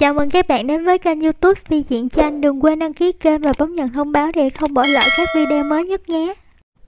Chào mừng các bạn đến với kênh YouTube Vi Truyện Tranh. Đừng quên đăng ký kênh và bấm nhận thông báo để không bỏ lỡ các video mới nhất nhé.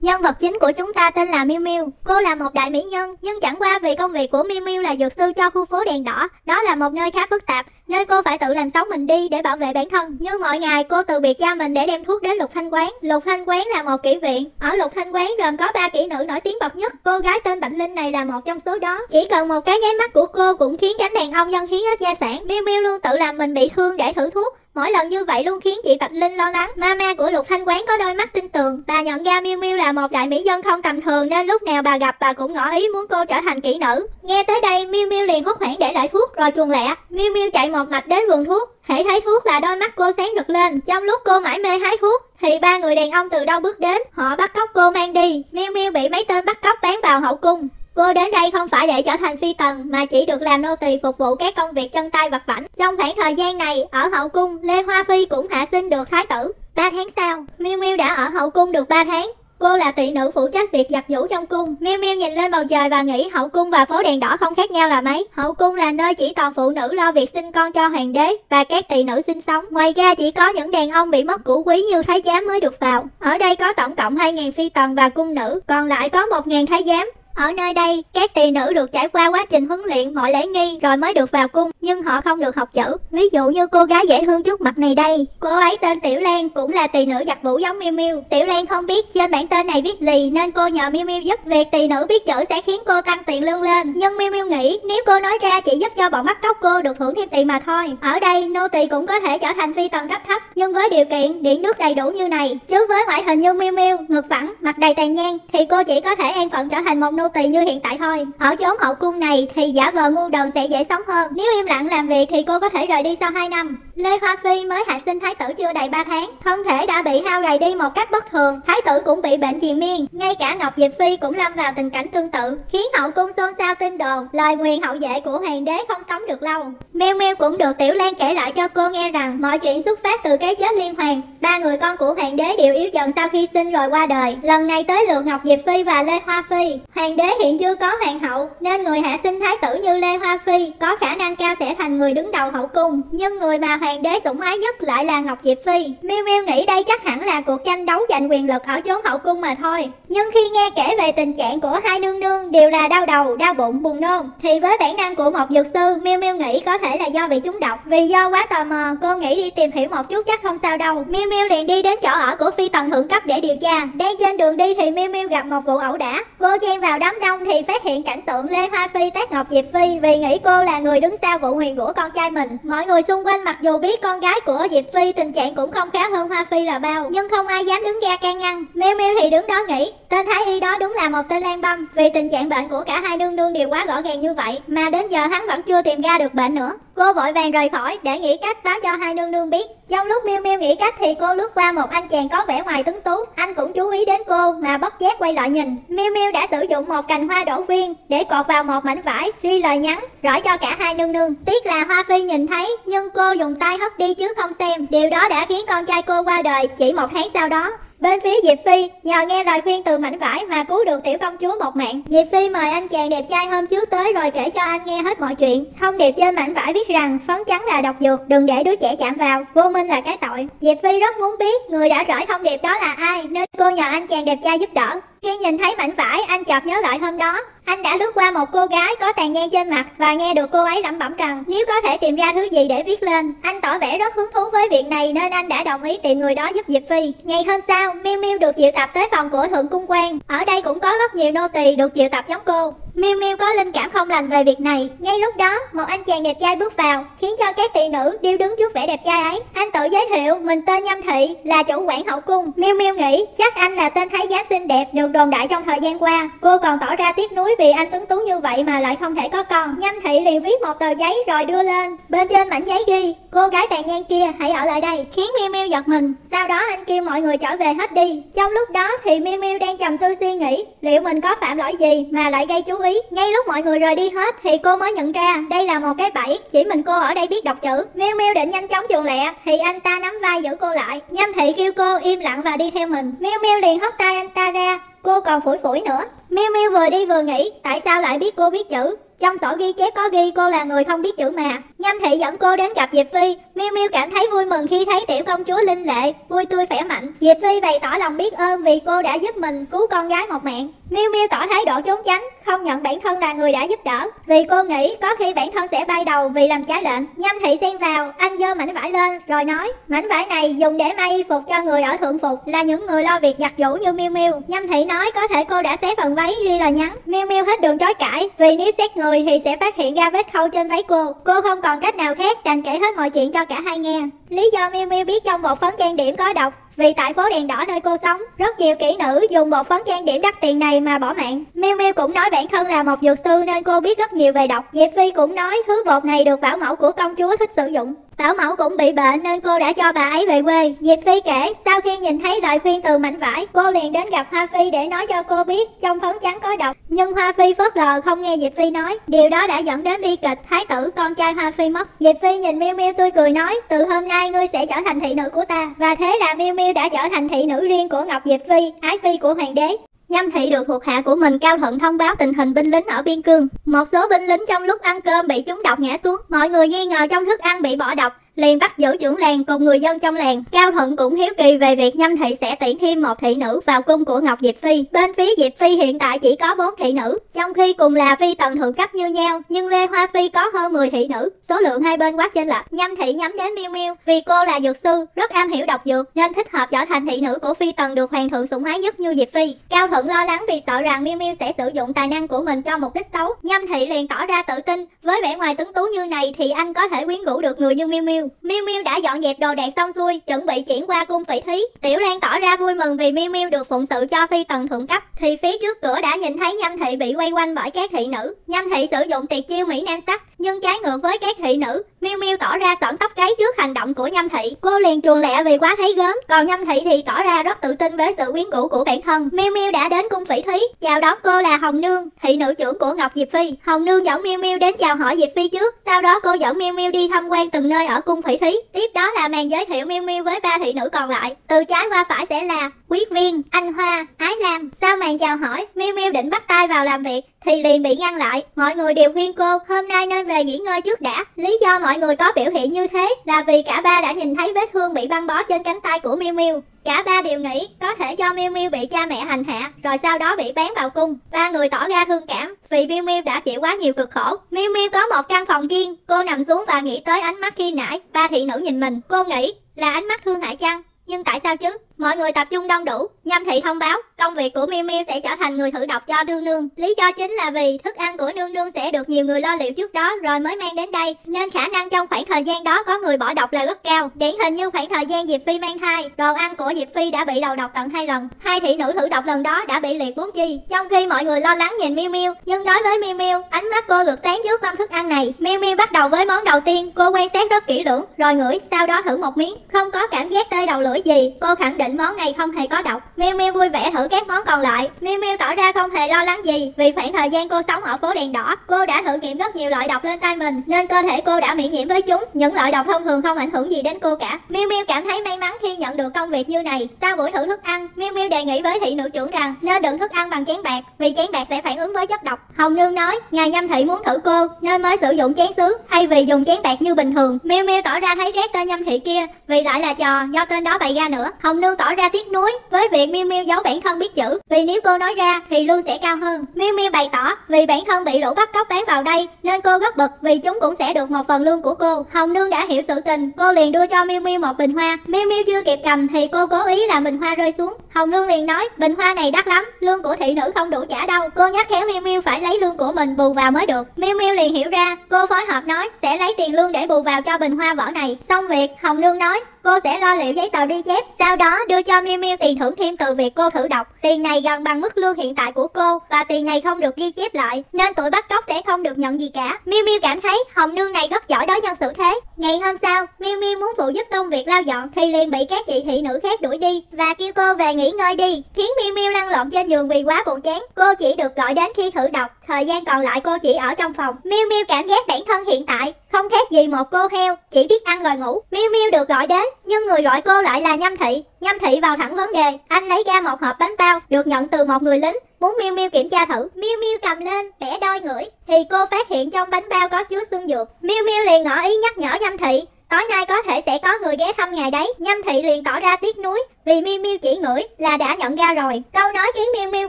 Nhân vật chính của chúng ta tên là Miêu Miêu. Cô là một đại mỹ nhân, nhưng chẳng qua vì công việc của Miêu Miêu là dược sư cho khu phố đèn đỏ. Đó là một nơi khá phức tạp, nơi cô phải tự làm sống mình đi để bảo vệ bản thân. Như mọi ngày, cô từ biệt cha mình để đem thuốc đến Lục Thanh Quán. Lục Thanh Quán là một kỹ viện. Ở Lục Thanh Quán gồm có 3 kỹ nữ nổi tiếng bậc nhất. Cô gái tên Bạch Linh này là một trong số đó. Chỉ cần một cái nháy mắt của cô cũng khiến cánh đàn ông dân hiến hết gia sản. Miêu Miêu luôn tự làm mình bị thương để thử thuốc. Mỗi lần như vậy luôn khiến chị Bạch Linh lo lắng. Mama của Lục Thanh Quán có đôi mắt tin tưởng. Bà nhận ra Miêu Miêu là một đại mỹ nhân không tầm thường, nên lúc nào bà gặp bà cũng ngỏ ý muốn cô trở thành kỹ nữ. Nghe tới đây, Miêu Miêu liền hốt hoảng để lại thuốc rồi chuồn lẹ. Miêu Miêu chạy một mạch đến vườn thuốc. Hễ thấy thuốc là đôi mắt cô sáng rực lên. Trong lúc cô mải mê hái thuốc thì 3 người đàn ông từ đâu bước đến. Họ bắt cóc cô mang đi. Miêu Miêu bị mấy tên bắt cóc bán vào hậu cung. Cô đến đây không phải để trở thành phi tần, mà chỉ được làm nô tỳ phục vụ các công việc chân tay vặt vãnh. Trong khoảng thời gian này, ở hậu cung, Lê Hoa Phi cũng hạ sinh được thái tử. 3 tháng sau, Miêu Miêu đã ở hậu cung được 3 tháng. Cô là tỳ nữ phụ trách việc giặt giũ trong cung. Miêu Miêu nhìn lên bầu trời và nghĩ hậu cung và phố đèn đỏ không khác nhau là mấy. Hậu cung là nơi chỉ toàn phụ nữ lo việc sinh con cho hoàng đế và các tỳ nữ sinh sống. Ngoài ra chỉ có những đàn ông bị mất củ quý như thái giám mới được vào. Ở đây có tổng cộng 2000 phi tần và cung nữ, còn lại có 1000 thái giám. Ở nơi đây, các tỳ nữ được trải qua quá trình huấn luyện mọi lễ nghi rồi mới được vào cung, nhưng họ không được học chữ. Ví dụ như cô gái dễ thương trước mặt này đây, cô ấy tên Tiểu Lan, cũng là tỳ nữ giặt vũ giống Miêu Miêu. Tiểu Lan không biết trên bản tên này viết gì nên cô nhờ Miêu Miêu giúp. Việc tỳ nữ biết chữ sẽ khiến cô tăng tiền lương lên, nhưng Miêu Miêu nghĩ nếu cô nói ra chỉ giúp cho bọn bắt cóc cô được hưởng thêm tiền mà thôi. Ở đây, nô tỳ cũng có thể trở thành phi tần cấp thấp, nhưng với điều kiện điện nước đầy đủ như này. Chứ với ngoại hình như Miêu Miêu, ngực phẳng, mặt đầy tàn nhang thì cô chỉ có thể an phận trở thành một nô tỳ như hiện tại thôi. Ở chốn hậu cung này thì giả vờ ngu đần sẽ dễ sống hơn. Nếu im lặng làm việc thì cô có thể rời đi sau 2 năm. Lê Hoa Phi mới hạ sinh thái tử chưa đầy 3 tháng, thân thể đã bị hao gầy đi một cách bất thường. Thái tử cũng bị bệnh triền miên. Ngay cả Ngọc Diệp Phi cũng lâm vào tình cảnh tương tự, khiến hậu cung xôn xao tin đồn lời nguyền hậu vệ của hoàng đế không sống được lâu. Miêu Miêu cũng được Tiểu Lan kể lại cho cô nghe rằng mọi chuyện xuất phát từ cái chết liên hoàn. 3 người con của hoàng đế đều yếu dần sau khi sinh rồi qua đời. Lần này tới lượt Ngọc Diệp Phi và Lê Hoa Phi. Hoàng đế hiện chưa có hoàng hậu nên người hạ sinh thái tử như Lê Hoa Phi có khả năng cao sẽ thành người đứng đầu hậu cung, nhưng người mà hoàng đế sủng ái nhất lại là Ngọc Diệp Phi. Miêu Miêu nghĩ đây chắc hẳn là cuộc tranh đấu giành quyền lực ở chốn hậu cung mà thôi. Nhưng khi nghe kể về tình trạng của hai nương nương đều là đau đầu, đau bụng, buồn nôn thì với bản năng của một dược sư, Miêu Miêu nghĩ có thể là do bị trúng độc. Vì do quá tò mò, cô nghĩ đi tìm hiểu một chút chắc không sao đâu. Miêu Miêu liền đi đến chỗ ở của phi tần thượng cấp để điều tra. Đang trên đường đi thì Miêu Miêu gặp một vụ ẩu đả. Cô chen vào đám đông thì phát hiện cảnh tượng Lê Hoa Phi tát Ngọc Diệp Phi vì nghĩ cô là người đứng sau vụ nguyền rủa con trai mình. Mọi người xung quanh mặc dù biết con gái của Diệp Phi tình trạng cũng không khá hơn Hoa Phi là bao, nhưng không ai dám đứng ra can ngăn. Miêu Miêu thì đứng đó nghĩ tên thái y đó đúng là một tên Lan Bâm, vì tình trạng bệnh của cả hai nương nương đều quá rõ ràng như vậy mà đến giờ hắn vẫn chưa tìm ra được bệnh nữa. Cô vội vàng rời khỏi để nghĩ cách báo cho hai nương nương biết. Trong lúc Miêu Miêu nghĩ cách thì cô lướt qua một anh chàng có vẻ ngoài tuấn tú. Anh cũng chú ý đến cô mà bất giác quay lại nhìn. Miêu Miêu đã sử dụng một cành hoa đổ viên để cột vào một mảnh vải, ghi lời nhắn rõ cho cả hai nương nương. Tiếc là Hoa Phi nhìn thấy nhưng cô dùng tay hất đi chứ không xem. Điều đó đã khiến con trai cô qua đời chỉ 1 tháng sau đó. Bên phía Diệp Phi, nhờ nghe lời khuyên từ mảnh vải mà cứu được tiểu công chúa một mạng. Diệp Phi mời anh chàng đẹp trai hôm trước tới rồi kể cho anh nghe hết mọi chuyện. Thông điệp trên mảnh vải viết rằng phấn trắng là độc dược, đừng để đứa trẻ chạm vào, vô minh là cái tội. Diệp Phi rất muốn biết người đã rải thông điệp đó là ai nên cô nhờ anh chàng đẹp trai giúp đỡ. Khi nhìn thấy mảnh vải, anh chợt nhớ lại hôm đó anh đã lướt qua một cô gái có tàn nhang trên mặt và nghe được cô ấy lẩm bẩm rằng nếu có thể tìm ra thứ gì để viết lên. Anh tỏ vẻ rất hứng thú với việc này nên anh đã đồng ý tìm người đó giúp Diệp Phi. Ngày hôm sau, Miêu Miêu được triệu tập tới phòng của thượng cung quan. Ở đây cũng có rất nhiều nô tỳ được triệu tập giống cô. Miêu Miêu có linh cảm không lành về việc này. Ngay lúc đó, một anh chàng đẹp trai bước vào khiến cho các tỳ nữ điêu đứng trước vẻ đẹp trai ấy. Anh tự giới thiệu mình tên Nhâm Thị, là chủ quản hậu cung. Miêu Miêu nghĩ chắc anh là tên thái giám xinh đẹp được đồn đại trong thời gian qua. Cô còn tỏ ra tiếc nuối vì anh tuấn tú như vậy mà lại không thể có con. Nhâm Thị liền viết một tờ giấy rồi đưa lên. Bên trên mảnh giấy ghi cô gái tàn nhang kia hãy ở lại đây, khiến Miêu Miêu giật mình. Sau đó anh kêu mọi người trở về hết đi. Trong lúc đó thì Miêu Miêu đang trầm tư suy nghĩ liệu mình có phạm lỗi gì mà lại gây chú ý. Ngay lúc mọi người rời đi hết thì cô mới nhận ra đây là một cái bẫy, chỉ mình cô ở đây biết đọc chữ. Miêu Miêu định nhanh chóng chuồn lẹ thì anh ta nắm vai giữ cô lại. Nhâm Thị kêu cô im lặng và đi theo mình. Miêu Miêu liền hất tay anh ta ra. Cô còn phủi phủi nữa. Miêu Miêu vừa đi vừa nghĩ tại sao lại biết cô biết chữ. Trong sổ ghi chép có ghi cô là người không biết chữ mà. Nhâm Thị dẫn cô đến gặp Diệp Phi. Miêu Miêu cảm thấy vui mừng khi thấy tiểu công chúa Linh Lệ vui tươi khỏe mạnh. Diệp Phi bày tỏ lòng biết ơn vì cô đã giúp mình cứu con gái một mạng. Miêu Miêu tỏ thái độ trốn tránh, không nhận bản thân là người đã giúp đỡ, vì cô nghĩ có khi bản thân sẽ bay đầu vì làm trái lệnh. Nhâm Thị xen vào, anh giơ mảnh vải lên rồi nói: mảnh vải này dùng để may y phục cho người ở thượng phục, là những người lo việc giặt giũ như Miêu Miêu. Nhâm Thị nói có thể cô đã xé phần váy riêng là nhắn. Miêu Miêu hết đường chối cãi, vì nếu xét người thì sẽ phát hiện ra vết khâu trên váy cô. Cô không còn cách nào khác đành kể hết mọi chuyện cho cả hai nghe. Lý do Miêu Miêu biết trong bột phấn trang điểm có độc, vì tại phố đèn đỏ nơi cô sống, rất nhiều kỹ nữ dùng bột phấn trang điểm đắt tiền này mà bỏ mạng. Miêu Miêu cũng nói bản thân là một dược sư nên cô biết rất nhiều về độc. Diệp Phi cũng nói thứ bột này được bảo mẫu của công chúa thích sử dụng. Bảo mẫu cũng bị bệnh nên cô đã cho bà ấy về quê. Diệp Phi kể sau khi nhìn thấy lời khuyên từ mảnh vải, cô liền đến gặp Hoa Phi để nói cho cô biết trong phấn trắng có độc. Nhưng Hoa Phi phớt lờ không nghe Diệp Phi nói. Điều đó đã dẫn đến bi kịch, thái tử con trai Hoa Phi mất. Diệp Phi nhìn Miêu Miêu tươi cười nói: từ hôm nay ngươi sẽ trở thành thị nữ của ta. Và thế là Miêu Miêu đã trở thành thị nữ riêng của Ngọc Diệp Phi, ái phi của hoàng đế. Nhâm Thị được thuộc hạ của mình Cao Thuận thông báo tình hình binh lính ở biên cương. Một số binh lính trong lúc ăn cơm bị trúng độc ngã xuống. Mọi người nghi ngờ trong thức ăn bị bỏ độc, liền bắt giữ trưởng làng cùng người dân trong làng. Cao Thuận cũng hiếu kỳ về việc Nhâm Thị sẽ tuyển thêm một thị nữ vào cung của Ngọc Diệp Phi. Bên phía Diệp Phi hiện tại chỉ có 4 thị nữ, trong khi cùng là phi tần thượng cấp như nhau, nhưng Lê Hoa Phi có hơn 10 thị nữ, số lượng hai bên quá chênh lệch. Nhâm Thị nhắm đến Miêu Miêu vì cô là dược sư, rất am hiểu độc dược nên thích hợp trở thành thị nữ của phi tần được hoàng thượng sủng ái nhất như Diệp Phi. Cao Thuận lo lắng vì sợ rằng Miêu Miêu sẽ sử dụng tài năng của mình cho mục đích xấu. Nhâm Thị liền tỏ ra tự tin, với vẻ ngoài tuấn tú như này thì anh có thể quyến rũ được người như Miêu Miêu. Miêu Miêu đã dọn dẹp đồ đạc xong xuôi, chuẩn bị chuyển qua cung phỉ thí. Tiểu Lan tỏ ra vui mừng vì Miêu Miêu được phụng sự cho phi tần thượng cấp. Thì phía trước cửa đã nhìn thấy Nhâm Thị bị quay quanh bởi các thị nữ. Nhâm Thị sử dụng tiệt chiêu mỹ nam sắc, nhưng trái ngược với các thị nữ, Miêu Miêu tỏ ra xõng tóc gáy trước hành động của Nhâm Thị. Cô liền chuồn lẹ vì quá thấy gớm, còn Nhâm Thị thì tỏ ra rất tự tin với sự quyến rũ của bản thân. Miêu Miêu đã đến cung phỉ thí, chào đón cô là Hồng Nương, thị nữ trưởng của Ngọc Diệp Phi. Hồng Nương dẫn Miêu Miêu đến chào hỏi Diệp Phi trước, sau đó cô dẫn Miêu Miêu đi tham quan từng nơi ở cung phỉ thí. Tiếp đó là màn giới thiệu Miêu Miêu với 3 thị nữ còn lại. Từ trái qua phải sẽ là Quyết Viên, Anh Hoa, Ái Lam. Sau màn chào hỏi, Miêu Miêu định bắt tay vào làm việc thì liền bị ngăn lại. Mọi người đều khuyên cô hôm nay nên về nghỉ ngơi trước đã. Lý do mọi người có biểu hiện như thế là vì cả ba đã nhìn thấy vết thương bị băng bó trên cánh tay của Miêu Miêu. Cả ba đều nghĩ có thể do Miêu Miêu bị cha mẹ hành hạ rồi sau đó bị bán vào cung. Ba người tỏ ra thương cảm vì Miêu Miêu đã chịu quá nhiều cực khổ. Miêu Miêu có một căn phòng riêng, cô nằm xuống và nghĩ tới ánh mắt khi nãy 3 thị nữ nhìn mình. Cô nghĩ là ánh mắt thương hại chăng? Nhưng tại sao chứ? Mọi người tập trung đông đủ. Nhâm Thị thông báo công việc của Miêu Miêu sẽ trở thành người thử độc cho Nương Nương. Lý do chính là vì thức ăn của Nương Nương sẽ được nhiều người lo liệu trước đó rồi mới mang đến đây, nên khả năng trong khoảng thời gian đó có người bỏ độc là rất cao. Điển hình như khoảng thời gian Diệp Phi mang thai, đồ ăn của Diệp Phi đã bị đầu độc tận 2 lần. 2 thị nữ thử độc lần đó đã bị liệt 4 chi. Trong khi mọi người lo lắng nhìn Miêu Miêu, nhưng đối với Miêu Miêu, ánh mắt cô được sáng trước mâm thức ăn này. Miêu Miêu bắt đầu với món đầu tiên, cô quan sát rất kỹ lưỡng, rồi ngửi, sau đó thử một miếng, không có cảm giác tê đầu lưỡi gì. Cô khẳng định món này không hề có độc. Miêu Miêu vui vẻ thử các món còn lại. Miêu Miêu tỏ ra không hề lo lắng gì vì khoảng thời gian cô sống ở phố đèn đỏ, cô đã thử nghiệm rất nhiều loại độc lên tay mình nên cơ thể cô đã miễn nhiễm với chúng. Những loại độc thông thường không ảnh hưởng gì đến cô cả. Miêu Miêu cảm thấy may mắn khi nhận được công việc như này. Sau buổi thử thức ăn, Miêu Miêu đề nghị với thị nữ trưởng rằng nên đựng thức ăn bằng chén bạc vì chén bạc sẽ phản ứng với chất độc. Hồng Nương nói ngài Nhâm Thị muốn thử cô nên mới sử dụng chén sứ thay vì dùng chén bạc như bình thường. Miêu Miêu tỏ ra thấy ghét tên Nhâm Thị kia vì lại là trò do tên đó bày ra nữa. Hồng Nương tỏ ra tiếc nuối với việc Miêu Miêu giấu bản thân biết chữ, vì nếu cô nói ra thì lương sẽ cao hơn. Miêu Miêu bày tỏ vì bản thân bị lũ bắt cóc bán vào đây nên cô rất bực vì chúng cũng sẽ được một phần lương của cô. Hồng Nương đã hiểu sự tình, cô liền đưa cho Miêu Miêu một bình hoa. Miêu Miêu chưa kịp cầm thì cô cố ý làm bình hoa rơi xuống. Hồng Nương liền nói bình hoa này đắt lắm, lương của thị nữ không đủ trả đâu. Cô nhắc khéo Miêu Miêu phải lấy lương của mình bù vào mới được. Miêu Miêu liền hiểu ra, cô phối hợp nói sẽ lấy tiền lương để bù vào cho bình hoa vỏ này. Xong việc, Hồng Nương nói cô sẽ lo liệu giấy tờ đi chép, sau đó đưa cho Miêu Miêu tiền thưởng thêm từ việc cô thử độc. Tiền này gần bằng mức lương hiện tại của cô và tiền này không được ghi chép lại nên tụi bắt cóc sẽ không được nhận gì cả. Miêu Miêu cảm thấy Hồng Nương này rất giỏi đối nhân xử thế. Ngày hôm sau, Miêu Miêu muốn phụ giúp công việc lau dọn thì liền bị các chị thị nữ khác đuổi đi và kêu cô về nghỉ nghỉ ngơi đi, khiến Miêu Miêu lăn lộn trên giường vì quá buồn chán. Cô chỉ được gọi đến khi thử đọc, thời gian còn lại cô chỉ ở trong phòng. Miêu Miêu cảm giác bản thân hiện tại không khác gì một cô heo, chỉ biết ăn rồi ngủ. Miêu Miêu được gọi đến, nhưng người gọi cô lại là Nhâm Thị. Nhâm Thị vào thẳng vấn đề, anh lấy ra một hộp bánh bao được nhận từ một người lính, muốn Miêu Miêu kiểm tra thử. Miêu Miêu cầm lên, bẻ đôi ngửi, thì cô phát hiện trong bánh bao có chứa xương dược. Miêu Miêu liền ngỏ ý nhắc nhở Nhâm Thị, tối nay có thể sẽ có người ghé thăm ngày đấy. Nhâm Thị liền tỏ ra tiếc nuối, vì Miêu Miêu chỉ ngửi là đã nhận ra rồi. Câu nói khiến Miêu Miêu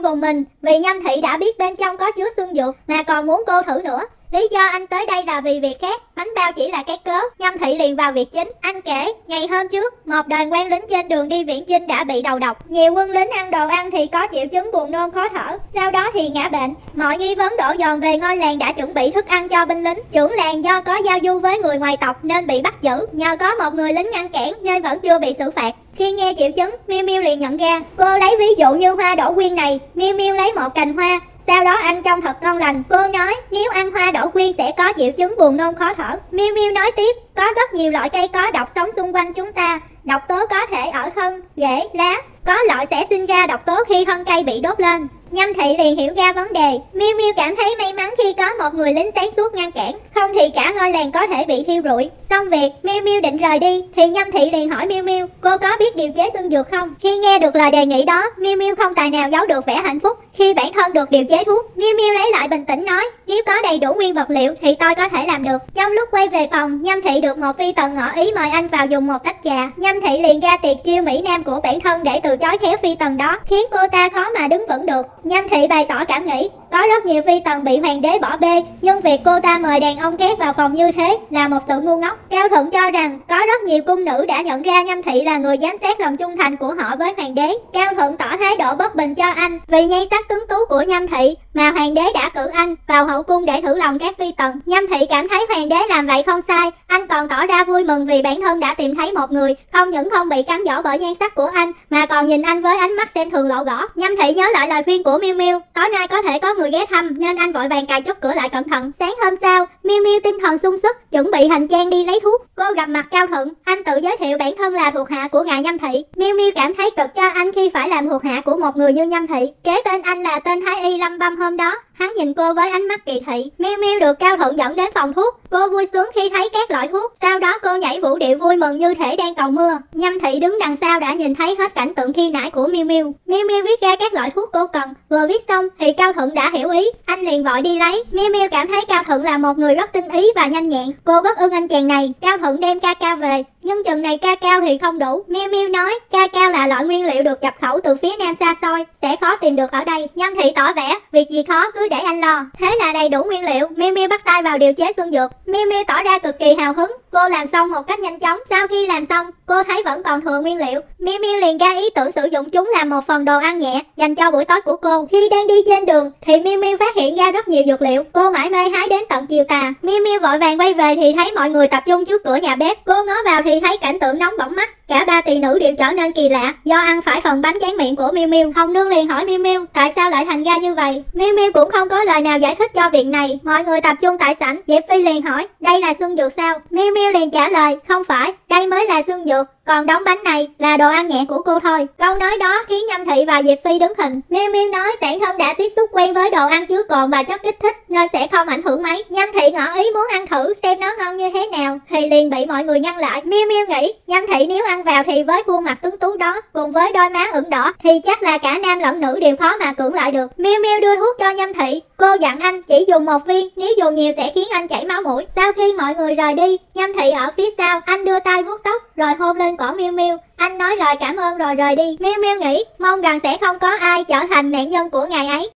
vùng mình, vì Nhâm Thị đã biết bên trong có chứa xương dược mà còn muốn cô thử nữa. Lý do anh tới đây là vì việc khác, bánh bao chỉ là cái cớ. Nhâm Thị liền vào việc chính. Anh kể, ngày hôm trước, một đoàn quan lính trên đường đi viễn chinh đã bị đầu độc. Nhiều quân lính ăn đồ ăn thì có triệu chứng buồn nôn khó thở, sau đó thì ngã bệnh. Mọi nghi vấn đổ dồn về ngôi làng đã chuẩn bị thức ăn cho binh lính. Trưởng làng do có giao du với người ngoài tộc nên bị bắt giữ. Nhờ có một người lính ngăn cản nên vẫn chưa bị xử phạt. Khi nghe triệu chứng, Miêu Miêu liền nhận ra. Cô lấy ví dụ như hoa đổ quyên này, Miêu Miêu lấy một cành hoa, sau đó ăn trông thật ngon lành. Cô nói nếu ăn hoa đỗ quyên sẽ có triệu chứng buồn nôn khó thở. Miêu Miêu nói tiếp, có rất nhiều loại cây có độc sống xung quanh chúng ta. Độc tố có thể ở thân, rễ, lá. Có loại sẽ sinh ra độc tố khi thân cây bị đốt lên. Nhâm Thị liền hiểu ra vấn đề. Miêu Miêu cảm thấy may mắn khi có một người lính sáng suốt ngăn cản, không thì cả ngôi làng có thể bị thiêu rụi. Xong việc, Miêu Miêu định rời đi thì Nhâm Thị liền hỏi Miêu Miêu, cô có biết điều chế xương dược không? Khi nghe được lời đề nghị đó, Miêu Miêu không tài nào giấu được vẻ hạnh phúc khi bản thân được điều chế thuốc. Miêu Miêu lấy lại bình tĩnh nói, nếu có đầy đủ nguyên vật liệu thì tôi có thể làm được. Trong lúc quay về phòng, Nhâm Thị được một phi tần ngỏ ý mời anh vào dùng một tách trà. Nhâm Thị liền ra tiệc chiêu mỹ nam của bản thân để từ chối khéo phi tần đó, khiến cô ta khó mà đứng vững được. Nhâm Thị bày tỏ cảm nghĩ, có rất nhiều phi tần bị hoàng đế bỏ bê, nhưng việc cô ta mời đàn ông khác vào phòng như thế là một sự ngu ngốc. Cao Thuận cho rằng có rất nhiều cung nữ đã nhận ra Nhâm Thị là người giám sát lòng trung thành của họ với hoàng đế. Cao Thuận tỏ thái độ bất bình cho anh, vì nhan sắc tuấn tú của Nhâm Thị mà hoàng đế đã cử anh vào hậu cung để thử lòng các phi tần. Nhâm Thị cảm thấy hoàng đế làm vậy không sai, anh còn tỏ ra vui mừng vì bản thân đã tìm thấy một người không những không bị cám dỗ bởi nhan sắc của anh mà còn nhìn anh với ánh mắt xem thường lộ rõ. Nhâm Thị nhớ lại lời khuyên của Miêu Miêu, tối nay có thể có người ghé thăm nên anh vội vàng cài chốt cửa lại cẩn thận. Sáng hôm sau, Miêu Miêu tinh thần sung sức, chuẩn bị hành trang đi lấy thuốc. Cô gặp mặt Cao Thuận, anh tự giới thiệu bản thân là thuộc hạ của ngài Nhâm Thị. Miêu Miêu cảm thấy cực cho anh khi phải làm thuộc hạ của một người như Nhâm Thị. Kế bên anh là tên thái y Lâm Bâm hôm đó, hắn nhìn cô với ánh mắt kỳ thị. Miêu Miêu được Cao Thuận dẫn đến phòng thuốc, cô vui sướng khi thấy các loại thuốc, sau đó cô nhảy vũ điệu vui mừng như thể đang cầu mưa. Nhâm Thị đứng đằng sau đã nhìn thấy hết cảnh tượng khi nãy của Miêu Miêu. Miêu Miêu viết ra các loại thuốc cô cần, vừa viết xong thì Cao Thuận đã hiểu ý, anh liền vội đi lấy. Miêu Miêu cảm thấy Cao Thuận là một người rất tinh ý và nhanh nhẹn, cô rất ưng anh chàng này. Cao Thuận đem ca cao về, nhưng chừng này ca cao thì không đủ. Miêu Miêu nói ca cao là loại nguyên liệu được nhập khẩu từ phía nam xa xôi, sẽ khó tìm được ở đây. Nhâm Thị tỏ vẻ việc gì khó cứ để anh lo. Thế là đầy đủ nguyên liệu, Miêu Miêu bắt tay vào điều chế xương dược. Miêu Miêu tỏ ra cực kỳ hào hứng, cô làm xong một cách nhanh chóng. Sau khi làm xong, cô thấy vẫn còn thừa nguyên liệu, Miêu Miêu liền ra ý tưởng sử dụng chúng làm một phần đồ ăn nhẹ dành cho buổi tối của cô. Khi đang đi trên đường thì Miêu Miêu phát hiện ra rất nhiều dược liệu, cô mãi mê hái đến tận chiều tà. Miêu Miêu vội vàng quay về thì thấy mọi người tập trung trước cửa nhà bếp, cô ngó vào thì thấy cảnh tượng nóng bỏng mắt. Cả ba tỷ nữ đều trở nên kỳ lạ do ăn phải phần bánh tráng miệng của Miêu Miêu. Hồng Nương liền hỏi Miêu Miêu tại sao lại thành ra như vậy. Miêu Miêu cũng không có lời nào giải thích cho việc này. Mọi người tập trung tại sảnh, Diệp Phi liền hỏi đây là xương dược sao. Miêu Miêu liền trả lời không phải, đây mới là xương dược, còn đống bánh này là đồ ăn nhẹ của cô thôi. Câu nói đó khiến Nhâm Thị và Diệp Phi đứng hình. Miêu Miêu nói bản thân đã tiếp xúc quen với đồ ăn chứa cồn và chất kích thích nên sẽ không ảnh hưởng mấy. Nhâm Thị ngỏ ý muốn ăn thử xem nó ngon như thế nào thì liền bị mọi người ngăn lại. Miêu Miêu nghĩ Nhâm Thị nếu ăn vào thì với khuôn mặt tuấn tú đó cùng với đôi má ửng đỏ thì chắc là cả nam lẫn nữ đều khó mà cưỡng lại được. Miêu Miêu đưa thuốc cho Nhâm Thị, cô dặn anh chỉ dùng một viên, nếu dùng nhiều sẽ khiến anh chảy máu mũi. Sau khi mọi người rời đi, Nhâm Thị ở phía sau, anh đưa tay vuốt tóc rồi hôn lên cổ Miêu Miêu. Anh nói lời cảm ơn rồi rời đi. Miêu Miêu nghĩ mong rằng sẽ không có ai trở thành nạn nhân của ngày ấy.